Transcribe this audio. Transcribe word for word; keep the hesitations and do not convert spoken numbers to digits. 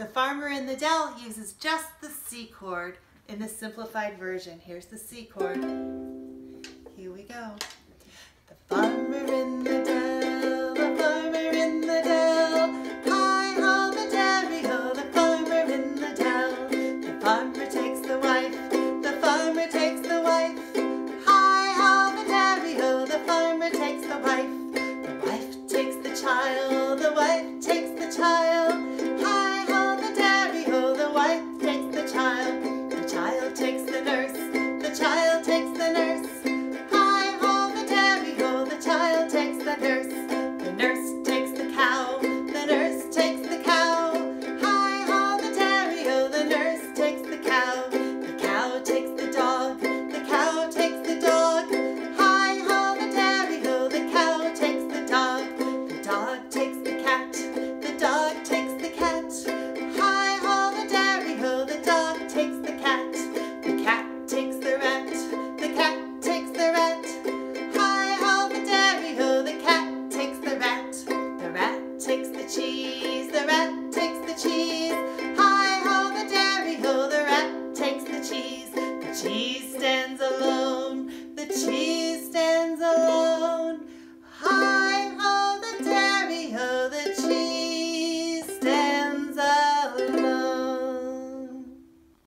The Farmer in the Dell uses just the C chord in the simplified version. Here's the C chord. Here we go. The farmer in the dell.